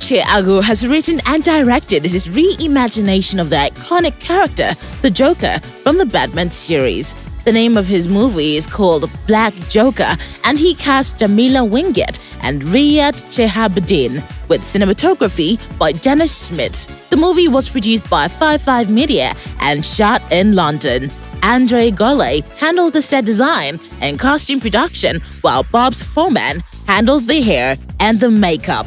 Uche Agu has written and directed his reimagination of the iconic character, the Joker, from the Batman series. The name of his movie is called Black Joker, and he cast Jamila Winget and Riyad Chehabdin, with cinematography by Dennis Schmitz. The movie was produced by 55 Media and shot in London. Andre Golay handled the set design and costume production, while Bob's Foreman handled the hair and the makeup.